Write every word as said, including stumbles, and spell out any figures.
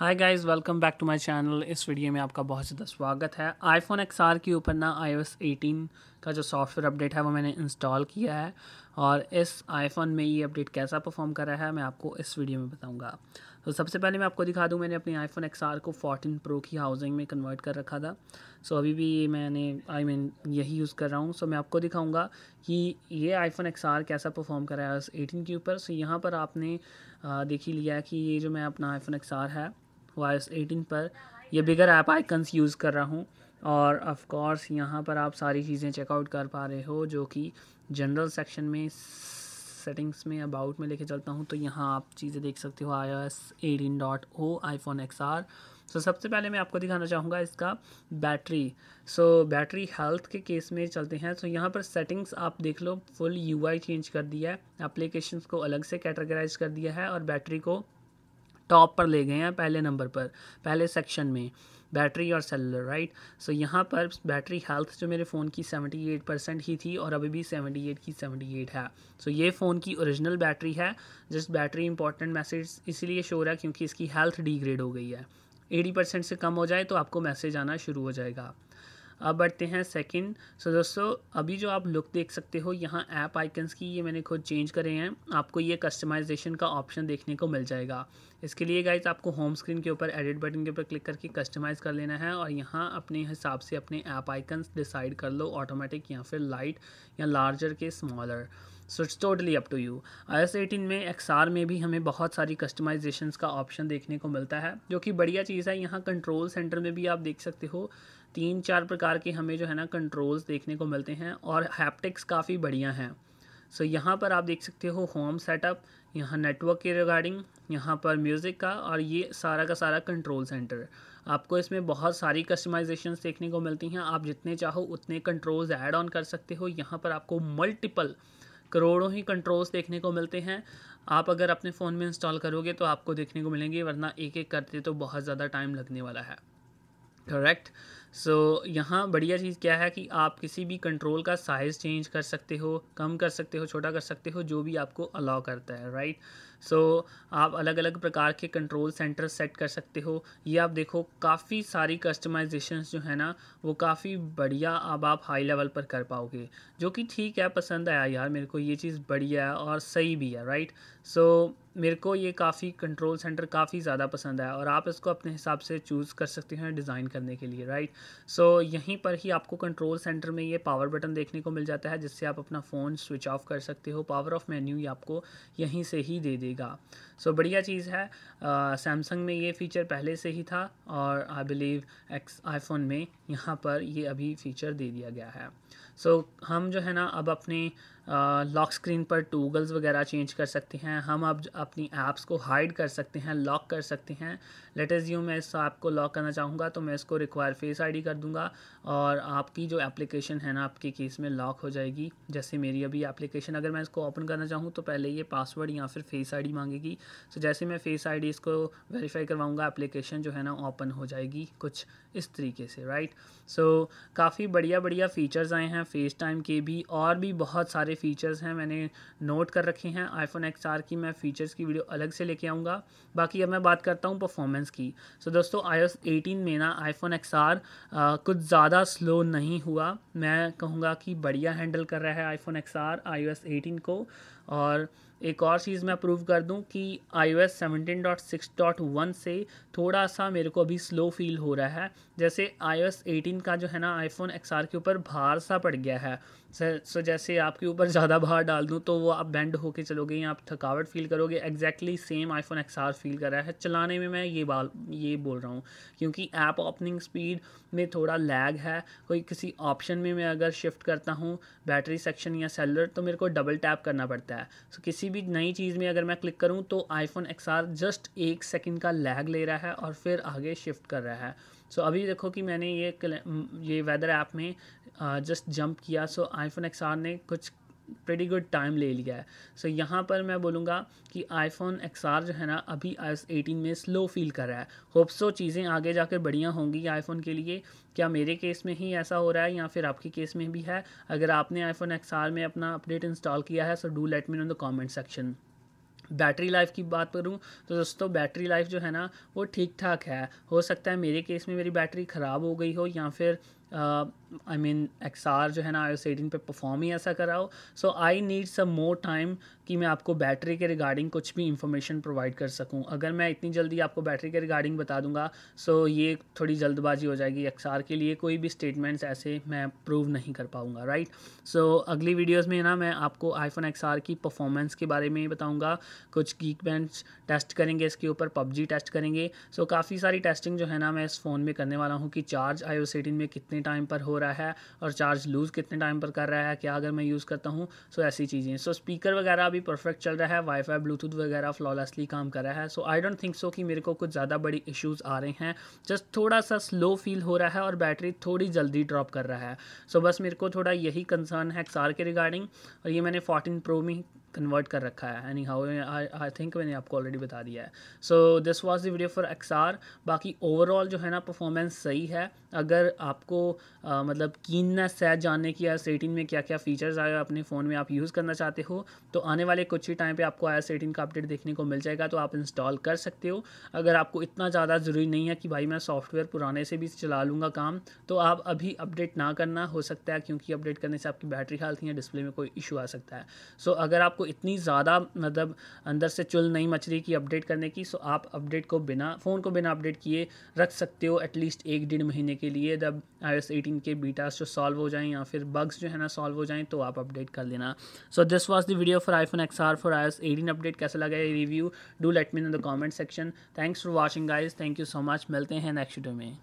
Hi guys, welcome back to my channel. इस video में आपका बहुत ज़्यादा स्वागत है। आईफोन एक्स आर के ऊपर ना आई ओ एस अठारह का जो सॉफ्टवेयर अपडेट है वो मैंने इंस्टॉल किया है, और इस आईफोन में ये अपडेट कैसा परफॉर्म कर रहा है मैं आपको इस वीडियो में बताऊंगा। तो सबसे पहले मैं आपको दिखा दूं, मैंने अपने आईफोन एक्स आर को चौदह प्रो की हाउसिंग में कन्वर्ट कर रखा था। सो अभी भी मैंने आई I मीन mean, यही यूज़ कर रहा हूँ। सो मैं आपको दिखाऊंगा कि ये आईफोन एक्स आर कैसा परफॉर्म कर रहा है आई ओ एस अठारह के ऊपर। सो यहाँ पर आपने देख ही लिया कि ये जो मैं अपना आईफोन एक्स आर है आई ओ एस अठारह पर ये बिगर ऐप आइकन्स यूज़ कर रहा हूँ, और ऑफ कोर्स यहाँ पर आप सारी चीज़ें चेकआउट कर पा रहे हो, जो कि जनरल सेक्शन में सेटिंग्स में अबाउट में लेके चलता हूँ। तो यहाँ आप चीज़ें देख सकते हो आई ओ एस अठारह dot O iPhone X R. So सबसे पहले मैं आपको दिखाना चाहूँगा इसका बैटरी। सो बैटरी हेल्थ के केस में चलते हैं। सो so, यहाँ पर सेटिंग्स आप देख लो, फुल यूआई चेंज कर दिया है, एप्लीकेशंस को अलग से कैटेगराइज कर दिया है, और बैटरी को टॉप पर ले गए हैं, पहले नंबर पर, पहले सेक्शन में बैटरी और सेलुलर, राइट। सो यहाँ पर बैटरी हेल्थ जो मेरे फ़ोन की अठहत्तर परसेंट ही थी और अभी भी अठहत्तर की अठहत्तर है। सो so, ये फ़ोन की ओरिजिनल बैटरी है। जस्ट बैटरी इंपॉर्टेंट मैसेज इसीलिए शो हो रहा है क्योंकि इसकी हेल्थ डिग्रेड हो गई है। अस्सी परसेंट से कम हो जाए तो आपको मैसेज आना शुरू हो जाएगा। अब बढ़ते हैं सेकंड। सो दोस्तों, अभी जो आप लुक देख सकते हो यहाँ ऐप आइकन्स की, ये मैंने खुद चेंज करे हैं। आपको ये कस्टमाइजेशन का ऑप्शन देखने को मिल जाएगा। इसके लिए गाइस आपको होम स्क्रीन के ऊपर एडिट बटन के ऊपर क्लिक करके कस्टमाइज़ कर लेना है, और यहाँ अपने हिसाब से अपने ऐप आइकन्स डिसाइड कर लो, ऑटोमेटिक या फिर लाइट या लार्जर के smaller. So it's totally up to you. I O S अठारह में एक्स आर में भी हमें बहुत सारी कस्टमाइजेशंस का ऑप्शन देखने को मिलता है, जो कि बढ़िया चीज़ है। यहाँ कंट्रोल सेंटर में भी आप देख सकते हो तीन चार प्रकार के हमें जो है ना कंट्रोल्स देखने को मिलते हैं, और हैप्टिक्स काफ़ी बढ़िया हैं। सो so, यहाँ पर आप देख सकते हो होम सेटअप, यहाँ नेटवर्क के रिगार्डिंग, यहाँ पर म्यूज़िक का, और ये सारा का सारा कंट्रोल सेंटर। आपको इसमें बहुत सारी कस्टमाइजेशंस देखने को मिलती हैं। आप जितने चाहो उतने कंट्रोल्स ऐड ऑन कर सकते हो। यहाँ पर आपको मल्टीपल करोड़ों ही कंट्रोल्स देखने को मिलते हैं। आप अगर अपने फ़ोन में इंस्टॉल करोगे तो आपको देखने को मिलेंगे, वरना एक एक करते तो बहुत ज़्यादा टाइम लगने वाला है, करेक्ट। सो so, यहाँ बढ़िया चीज़ क्या है कि आप किसी भी कंट्रोल का साइज़ चेंज कर सकते हो, कम कर सकते हो, छोटा कर सकते हो, जो भी आपको अलाउ करता है, राइट। सो so, आप अलग अलग प्रकार के कंट्रोल सेंटर सेट कर सकते हो। ये आप देखो काफ़ी सारी कस्टमाइजेशंस जो है ना वो काफ़ी बढ़िया अब आप हाई लेवल पर कर पाओगे, जो कि ठीक है, पसंद आया यार मेरे को, ये चीज़ बढ़िया है और सही भी है, राइट। सो so, मेरे को ये काफ़ी कंट्रोल सेंटर काफ़ी ज़्यादा पसंद आया, और आप इसको अपने हिसाब से चूज़ कर सकते हैं डिज़ाइन करने के लिए, राइट। सो so, यहीं पर ही आपको कंट्रोल सेंटर में ये पावर बटन देखने को मिल जाता है, जिससे आप अपना फ़ोन स्विच ऑफ कर सकते हो। पावर ऑफ मेन्यू ये आपको यहीं से ही दे देगा। सो so, बढ़िया चीज़ है। सैमसंग में ये फ़ीचर पहले से ही था, और आई बिलीव एक्स आईफोन में यहाँ पर ये अभी फ़ीचर दे दिया गया है। सो so, हम जो है ना अब अपने लॉक uh, स्क्रीन पर टूगल्स वगैरह चेंज कर सकते हैं। हम अब अपनी ऐप्स को हाइड कर सकते हैं, लॉक कर सकते हैं। लेटेस्ट यू मैं इस ऐप को लॉक करना चाहूँगा तो मैं इसको रिक्वायर फेस आईडी कर दूँगा, और आपकी जो एप्लीकेशन है ना आपके केस में लॉक हो जाएगी। जैसे मेरी अभी एप्लीकेशन, अगर मैं इसको ओपन करना चाहूँ तो पहले ये पासवर्ड या फिर फेस आई डी मांगेगी। सो जैसे मैं फेस आई डी इसको वेरीफाई करवाऊँगा, एप्लीकेशन जो है ना ओपन हो जाएगी, कुछ इस तरीके से, राइट। सो काफ़ी बढ़िया बढ़िया फ़ीचर्स आए हैं फेस टाइम के भी, और भी बहुत सारे फ़ीचर्स हैं, मैंने नोट कर रखे हैं। आईफोन एक्स आर की मैं फ़ीचर्स की वीडियो अलग से लेके आऊँगा। बाकी अब मैं बात करता हूँ परफॉर्मेंस की। सो so, दोस्तों आई ओ एस अठारह में ना आईफोन एक्स आर आ, कुछ ज़्यादा स्लो नहीं हुआ। मैं कहूँगा कि बढ़िया हैंडल कर रहा है iPhone X R I O S अठारह को। और एक और चीज़ मैं प्रूव कर दूं कि आई ओ एस सत्रह डॉट सिक्स डॉट वन से थोड़ा सा मेरे को अभी स्लो फील हो रहा है। जैसे आई ओ एस अठारह का जो है ना आईफोन एक्स आर के ऊपर भार सा पड़ गया है। सो जैसे आपके ऊपर ज़्यादा भार डाल दूं तो वो आप बेंड होके चलोगे या आप थकावट फील करोगे। Exactly same iPhone X R feel कर रहा है चलाने में। मैं ये बाल ये बोल रहा हूँ क्योंकि ऐप ओपनिंग स्पीड में थोड़ा लैग है। कोई किसी ऑप्शन में मैं अगर शिफ्ट करता हूँ बैटरी सेक्शन या सेलुलर तो मेरे को डबल टैप करना पड़ता है। सो किसी भी नई चीज़ में अगर मैं क्लिक करूं तो आईफोन एक्स आर जस्ट एक सेकंड का लैग ले रहा है और फिर आगे शिफ्ट कर रहा है। सो so, अभी देखो कि मैंने ये ये वेदर ऐप में जस्ट जंप किया। So so, iPhone X R ने कुछ प्रीटी गुड टाइम ले लिया है। सो so, यहाँ पर मैं बोलूँगा कि आईफोन एक्स आर जो है ना अभी आई ओ एस अठारह में स्लो फील कर रहा है। होप सो चीज़ें आगे जाकर बढ़िया होंगी आईफोन के लिए। क्या मेरे केस में ही ऐसा हो रहा है या फिर आपके केस में भी है? अगर आपने आईफोन एक्स आर में अपना अपडेट इंस्टॉल किया है so do let me know in the comment section. Battery life की बात करूं तो दोस्तों बैटरी लाइफ जो है ना वो ठीक ठाक है। हो सकता है मेरे केस में मेरी बैटरी ख़राब हो गई हो या फिर आई मीन एक्स आर जो है ना आई ओ एस एटीन पे परफॉर्म ही ऐसा कराओ। सो I need some more time कि मैं आपको बैटरी के रिगार्डिंग कुछ भी इंफॉर्मेशन प्रोवाइड कर सकूं। अगर मैं इतनी जल्दी आपको बैटरी के रिगार्डिंग बता दूंगा सो ये थोड़ी जल्दबाजी हो जाएगी। एक्स आर के लिए कोई भी स्टेटमेंट्स ऐसे मैं प्रूव नहीं कर पाऊँगा, राइट। सो अगली वीडियोज़ में ना मैं आपको आईफोन एक्स आर की परफॉर्मेंस के बारे में बताऊँगा, कुछ गीकबेंच टेस्ट करेंगे इसके ऊपर, पबजी टेस्ट करेंगे। सो काफ़ी सारी टेस्टिंग जो है ना मैं इस फ़ोन में करने वाला हूँ कि charge I O S eighteen में कितने टाइम पर हो रहा है और चार्ज लूज़ कितने टाइम पर कर रहा है, क्या अगर मैं यूज़ करता हूँ। सो ऐसी चीज़ें। सो स्पीकर वगैरह भी परफेक्ट चल रहा है, वाईफाई ब्लूटूथ वगैरह फ्लॉलेसली काम कर रहा है। सो आई डोंट थिंक सो कि मेरे को कुछ ज़्यादा बड़ी इश्यूज़ आ रहे हैं। जस्ट थोड़ा सा स्लो फील हो रहा है और बैटरी थोड़ी जल्दी ड्रॉप कर रहा है। सो so, बस मेरे को थोड़ा यही कंसर्न है एक्स आर के रिगार्डिंग। और ये मैंने फोर्टीन प्रो में कन्वर्ट कर रखा है, एनी हाउ आई थिंक मैंने आपको ऑलरेडी बता दिया है। So this was the video for X R. बाकी ओवरऑल जो है ना परफॉर्मेंस सही है। अगर आपको आ, मतलब कीननेस है जानने की आई ओ एस एटीन में क्या क्या फ़ीचर्स आए अपने फ़ोन में आप यूज़ करना चाहते हो तो आने वाले कुछ ही टाइम पे आपको आई ओ एस एटीन का अपडेट देखने को मिल जाएगा, तो आप इंस्टॉल कर सकते हो। अगर आपको इतना ज़्यादा ज़रूरी नहीं है कि भाई मैं सॉफ्टवेयर पुराने से भी चला लूँगा काम, तो आप अभी अपडेट ना करना, हो सकता है क्योंकि अपडेट करने से आपकी बैटरी हेल्थ या डिस्प्ले में कोई इशू आ सकता है। सो अगर आपको इतनी ज़्यादा मतलब अंदर से चुल नहीं मच रही कि अपडेट करने की, सो आप अपडेट को बिना फ़ोन को बिना अपडेट किए रख सकते हो एटलीस्ट एक डेढ़ महीने के लिए। जब आई ओ एस एटीन के बीटास जो सॉल्व हो जाएं या फिर बग्स जो है ना सॉल्व हो जाएं तो आप अपडेट कर लेना। So this was the video for iPhone X R for I O S eighteen update. कैसा लगा ये review? Do let me in the comment section. Thanks for watching guys, thank you so much. मिलते हैं next video में।